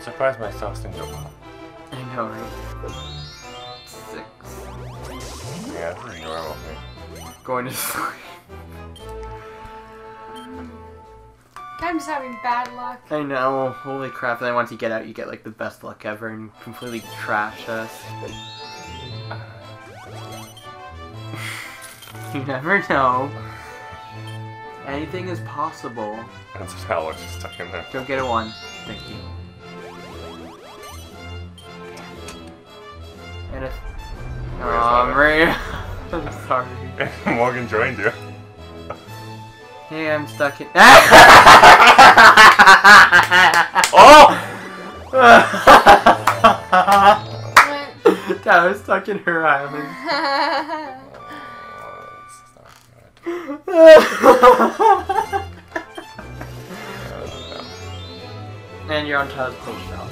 Surprise myself, single mom. I know, right? 6. Yeah, that's normal here. Going to sleep. I'm just having bad luck. I know, holy crap. And then once you get out, you get like the best luck ever and completely trash us. You never know. Anything is possible. That's just how it's stuck in there. Don't get a 1. Thank you. And if... I'm sorry. Morgan joined you. Hey, I'm stuck in. Oh! I was stuck in her island. And you're on Tyler's close now.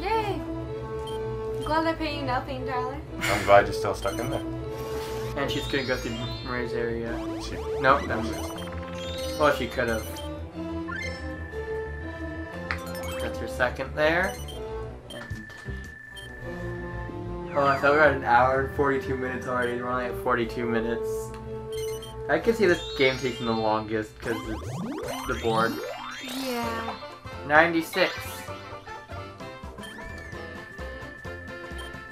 Yay! I'm glad I paid you nothing, Tyler. I'm glad you're still stuck in there. And she's gonna go through Maria's area. Nope, that's it. Well, she could have. That's her second there. And... oh, I thought we were at an hour and 42 minutes already. We're only at 42 minutes. I can see this game taking the longest because it's the board. Yeah. 96.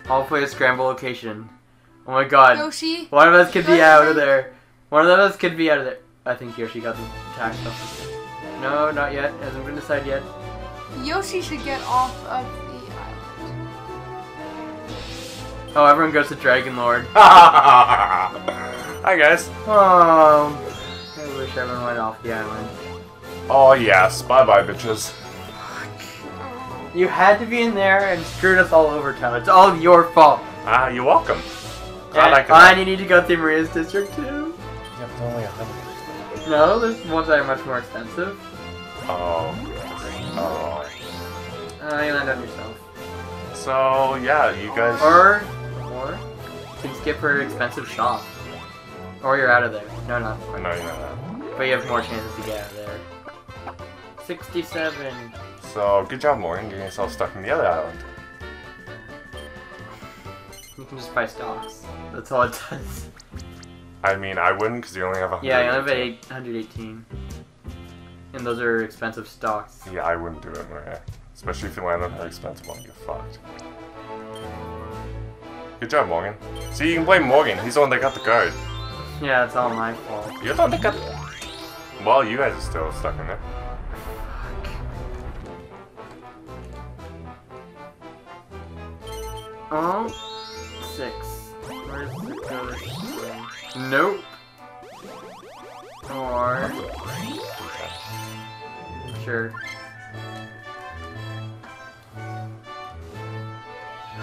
Hopefully a scramble location. Oh my god. Yoshi. One of us could be out of there. One of us could be out of there. I think Yoshi got the attack. No, not yet. Hasn't been decided yet. Yoshi should get off of the island. Oh, everyone goes to Dragon Lord. Hi, guys. Oh, I wish everyone went off the island. Oh, yes. Bye-bye, bitches. Fuck. You had to be in there and screwed us all over, Tyler. It's all your fault. Ah, you're welcome. Fine, you need to go through Maria's district too. Yeah, but only 100. No, there's ones that are much more expensive. Oh. Oh. You land on yourself. So yeah, you guys. Or you can skip her expensive shop. Or you're out of there. No, not. No, you're not out. But you have more chances to get out of there. 67. So good job, Morgan, getting yourself stuck in the other island. You can just buy stocks. That's all it does. I mean, I wouldn't because you only have 100. Yeah, I only have 118. And those are expensive stocks. Yeah, I wouldn't do it, Maria. Especially if you land on her expensive one, you're fucked. Good job, Morgan. See, you can blame Morgan. He's the one that got the card. Yeah, it's all my fault. You're the one that got the... well, you guys are still stuck in there. Fuck. Oh. 6. Where's the code? Nope. Or... sure. I'm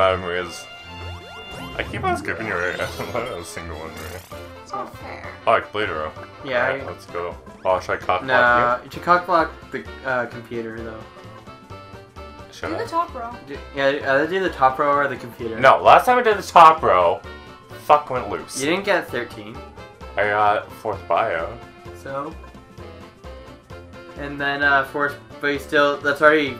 out of Maria's. I keep on skipping your area. I'm not a single one, right? It's all fair. Oh, I completed her. Yeah. Alright, let's go. Oh, should I cock block you? No, you should cock block the computer, though. Should do the top row. Yeah, either do the top row or the computer. No, last time I did the top row, fuck went loose. You didn't get 13. I got 4th bio. So? And then 4th, but you still, that's already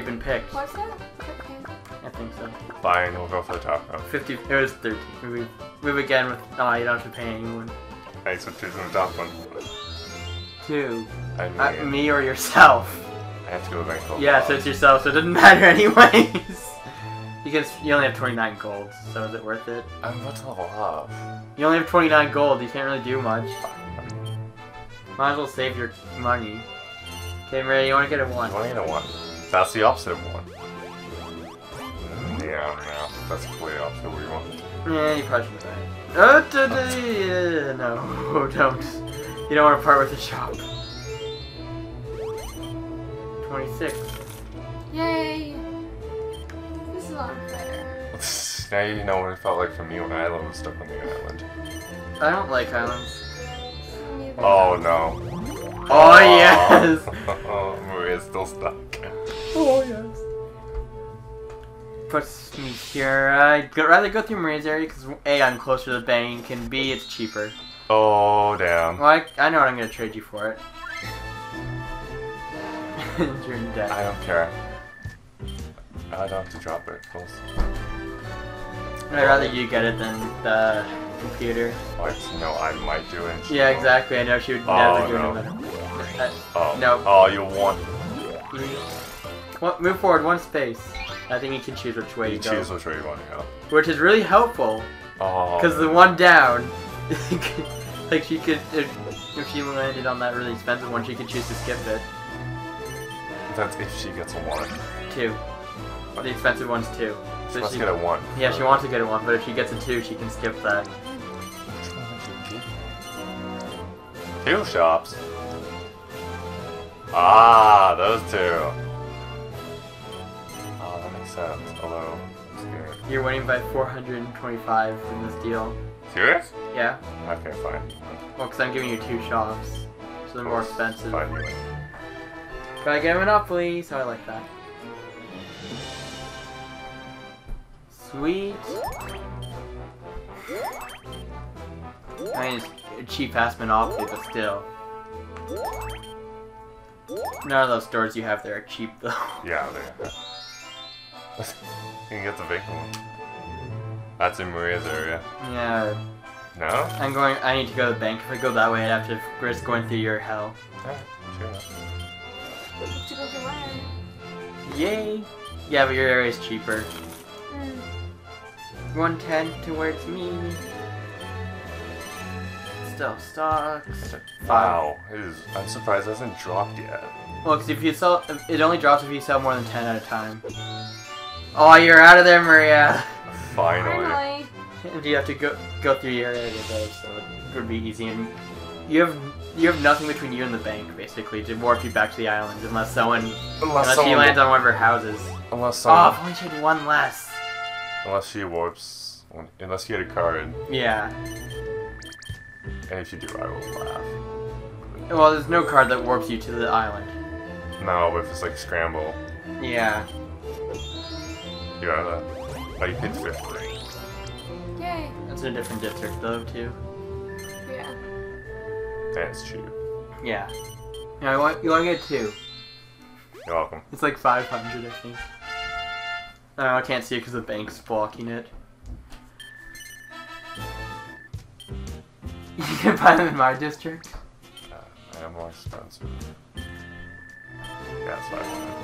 been picked. What's that? 15? I think so. Fine, we'll go for the top row. 50, it was 13. We move again with, oh, you don't have to pay anyone. Nice, so choosing the top one. 2. I mean, me or yourself. I have to go back gold. Yeah, so it's yourself, so it doesn't matter anyways. Because you only have 29 gold, so is it worth it? I'm about to level up. You only have 29 gold, you can't really do much. Might as well save your money. Okay, Maria, you want to get a 1. I want to get a 1. That's the opposite of 1. Yeah, no, that's completely opposite of what you want. Yeah, you probably shouldn't die. Oh, no, don't. You don't want to part with the shop. 26. Yay! This is a lot better. Now you know what it felt like for me when I was stuck on the island. I don't like islands. Neither. Oh no. Oh yes! Oh, Maria's still stuck. Oh yes. Puts me here. I'd rather go through Maria's area because A, I'm closer to the bank, and B, it's cheaper. Oh damn. Well, I know what I'm gonna trade you for it. You're in debt. I don't care. I'd have to drop it, of course. I'd rather you get it than the computer. Like, no, I might do it. Yeah, exactly. I know she would never do it. No. Oh, you won. Move forward one space. I think you can choose which way you go. You choose which way you want to go. Which is really helpful. Oh. Because the one down, like she could, if she landed on that really expensive one, she could choose to skip it. That's if she gets a one. Two. The expensive one's two. So she must get a one. Yeah, she wants to get a one, but if she gets a two, she can skip that. Two shops? Ah, those two. Oh, that makes sense. Although, I'm scared. You're winning by 425 in this deal. Serious? Yeah. Okay, fine. Well, because I'm giving you two shops, so they're more expensive. Fine. But I get a Monopoly, so I like that. Sweet. I mean, it's a cheap-ass Monopoly, but still. None of those stores you have there are cheap, though. Yeah, they are. You can get the big one. That's in Maria's area. Yeah. No? I need to go to the bank. If I go that way, I'd have to risk going through your hell. Yeah, sure enough. Yay! Yeah, but your area is cheaper. 110 towards me. Still stocks. Wow, I'm surprised it hasn't dropped yet. Well, because if you sell, it only drops if you sell more than 10 at a time. Oh, you're out of there, Maria. Finally. Do you have to go through your area though, so it would be easy. And you have nothing between you and the bank, basically, to warp you back to the island, unless she lands on one of her houses. Unless someone. Oh, if only she had one less. Unless she warps, unless you get a card. Yeah. And if you do, I will laugh. Well, there's no card that warps you to the island. No, but if it's like Scramble. Yeah. You got that. Oh, you paid 50. Yay. That's in a different district, though, too. Yeah. That's cheap. Yeah. Yeah, you want to get two. You're welcome. It's like 500, I think. Oh, I can't see it because the bank's blocking it. You can buy them in my district. I am more expensive. Yeah, it's 500.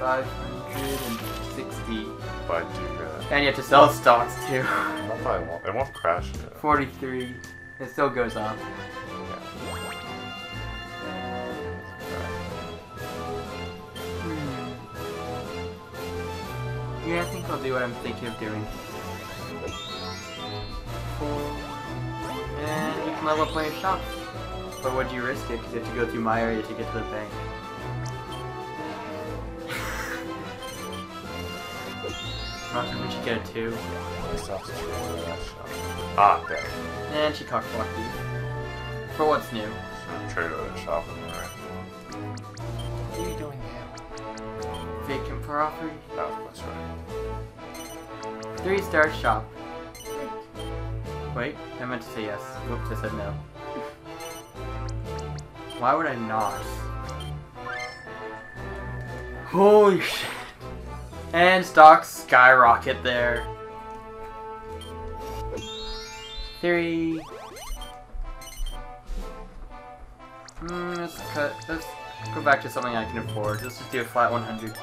560. But I do get it. And you have to sell stocks too. It won't crash yet. 43. It still goes up. Yeah, I think I'll do what I'm thinking of doing. And you can level up my shop. But would you risk it? Because you have to go through my area to get to the bank. I think we should get a two. Ah, damn. And she cock-blocked you. For what's new. Trade out of the shop in there. What are you doing here? Vacant property? That's right. 3-star shop. Wait, I meant to say yes. Whoops, I said no. Why would I not? Holy shit. And stocks skyrocket there. 3. Let's cut. Let's go back to something I can afford. Let's just do a flat 100.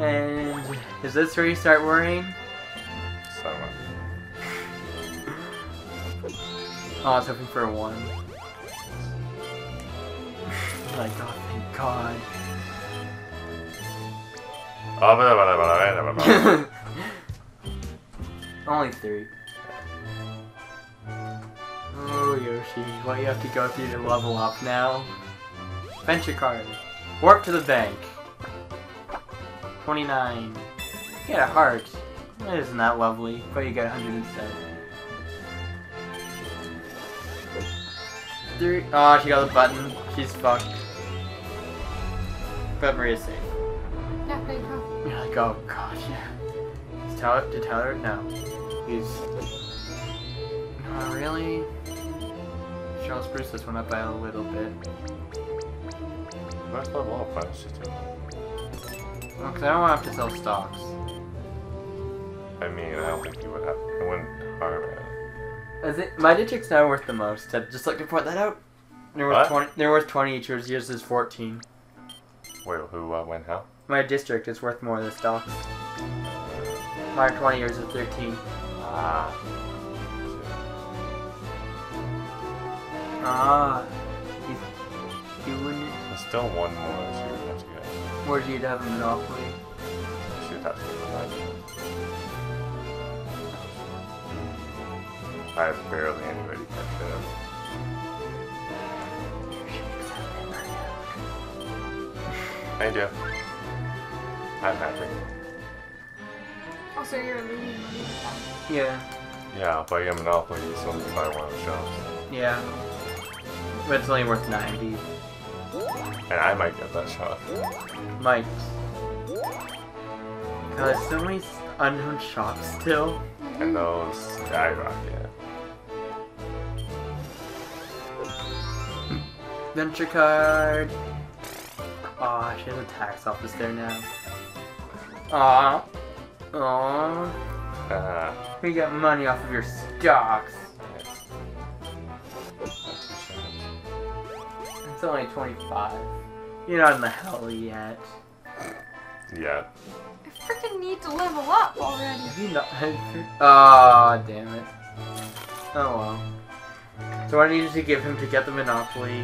And is this where you start worrying? So much. Oh, I was hoping for a one. Like, oh, thank God. Only 3. Oh, Yoshi, why you have to go through to level up now? Venture card. Warp to the bank. 29. Get a heart. That isn't that lovely, but you get 100 instead. 3. Oh, she got the button. She's fucked. But Maria's safe. Yeah, there you go. You're like, oh god, yeah. Did Tyler? No. He's. Not really. I'll spruce this one up by a little bit. Last level all plants just do. Well, because I don't want to have to sell stocks. I mean, I don't think you would have. I wouldn't harm it. Is it my Ditrict's now worth the most? I just like to point that out. They're worth 20. They're worth 20 each. Yours is 14. Wait, who? When? How? My district is worth more than stock. My 20 years is 13. He's doing it. There's still one more that you would have to get. Where do you have a monopoly? You should have to get. I have barely anybody parked it up. I do. I'm happy. Also, you're losing money with that. Yeah. Yeah, if I get Monopoly, you still need to buy one of the shops. Yeah. But it's only worth 90. And I might get that shop. Might. God, there's so many unknown shops still. And those skyrocket. Venture card! Aw, she has a tax office there now. Aw. Aww. We got money off of your stocks. It's only 25. You're not in the hell yet. Yeah. I freaking need to level up already. Aw, oh, damn it. Oh well. So I needed to give him to get the Monopoly.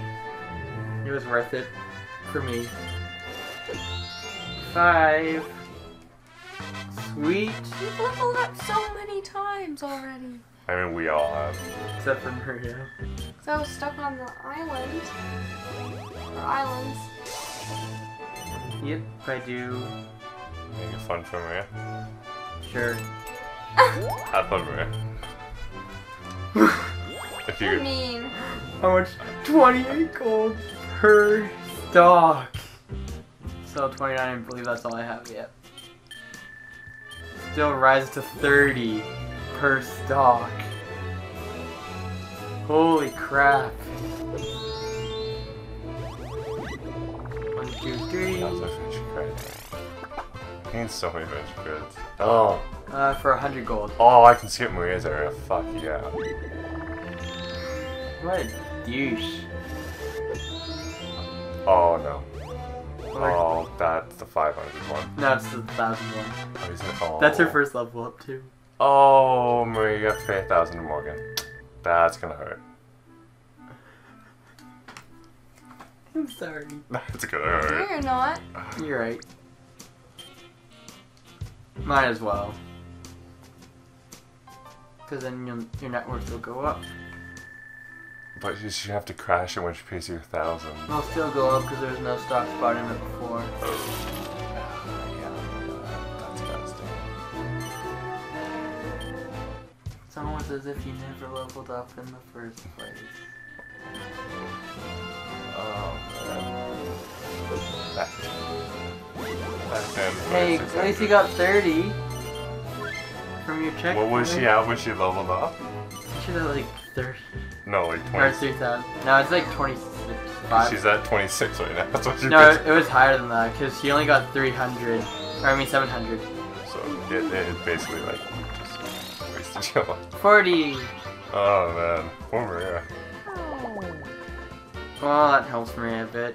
It was worth it. For me. 5. Sweet. You've leveled up so many times already. I mean, we all have. Except for Maria. Because I was stuck on the island. Or islands. Yep, I do. Make it fun for Maria. Sure. Have fun, Maria. If you could. Mean. How much? 28 gold per. Dog! Still 29, I believe that's all I have yet. Still rises to 30 per stock. Holy crap. 1, 2, 3. That's a venture credit. I need so many venture credits. Oh. For 100 gold. Oh, I can skip Maria's area. Fuck yeah. What a douche. Oh no. Oh, that's the 500 one. No, it's the 1,000 one. Oh. That's her first level up, too. Oh, Maria got 5,000 to Morgan. That's gonna hurt. I'm sorry. That's gonna hurt. No, you're not. You're right. Might as well. Because then your net worth will go up. But you should have to crash it when she pays you 1,000. I'll still go up because there's no stock spot in it before. Yeah, that's disgusting. It's almost as if you never leveled up in the first place. Oh, man. That's hey, at least you got 30 from your check. What was she at when she leveled up? She was like 30. No, like 20. No, it's like 26. She's at 26 right now. That's what she. No, it was higher than that because she only got 300. Or I mean 700. So it basically like just wasted your life. 40. Oh man, poor Maria. Well, that helps me a bit,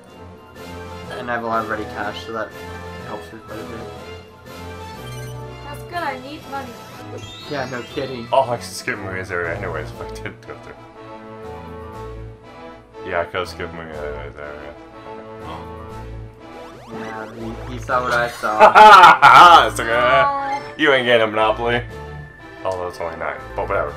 and I have a lot of ready cash, so that helps her quite a bit. That's good. I need money. Yeah, no kidding. Oh, I should skip Maria's area anyways if I did go through. Yeah, I could skip Maria's area. Yeah, you saw what I saw. Ha ha! You ain't getting a Monopoly. Although it's only 9. But whatever.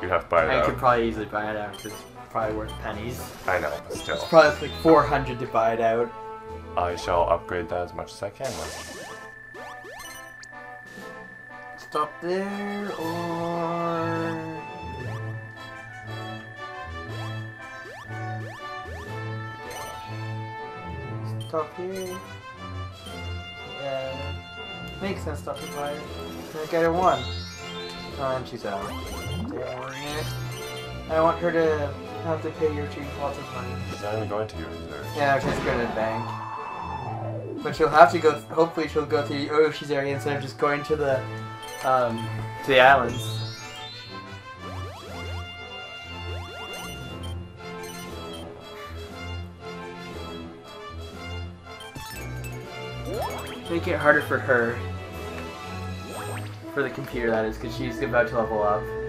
You'd have to buy it out. I could probably easily buy it out because it's probably worth pennies. I know, but still. It's probably like 400 to buy it out. I shall upgrade that as much as I can with. Stop there, or... Stop here. Yeah. Makes sense, stop the fire. I get her one. Oh, and she's out. Damn it. I want her to have to pay your chief lots of money. He's not even going to your reserve. Yeah, she's going to the bank. But she'll have to go, hopefully she'll go to the Oyoshi's area instead of just going to the islands. Make it harder for her. For the computer, that is, because she's about to level up.